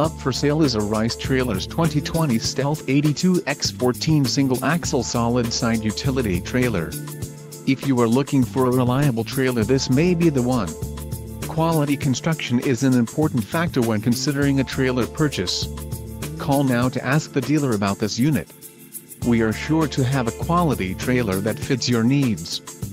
Up for sale is a Rice Trailers 2020 Stealth 82X14 single-axle solid-side utility trailer. If you are looking for a reliable trailer, this may be the one. Quality construction is an important factor when considering a trailer purchase. Call now to ask the dealer about this unit. We are sure to have a quality trailer that fits your needs.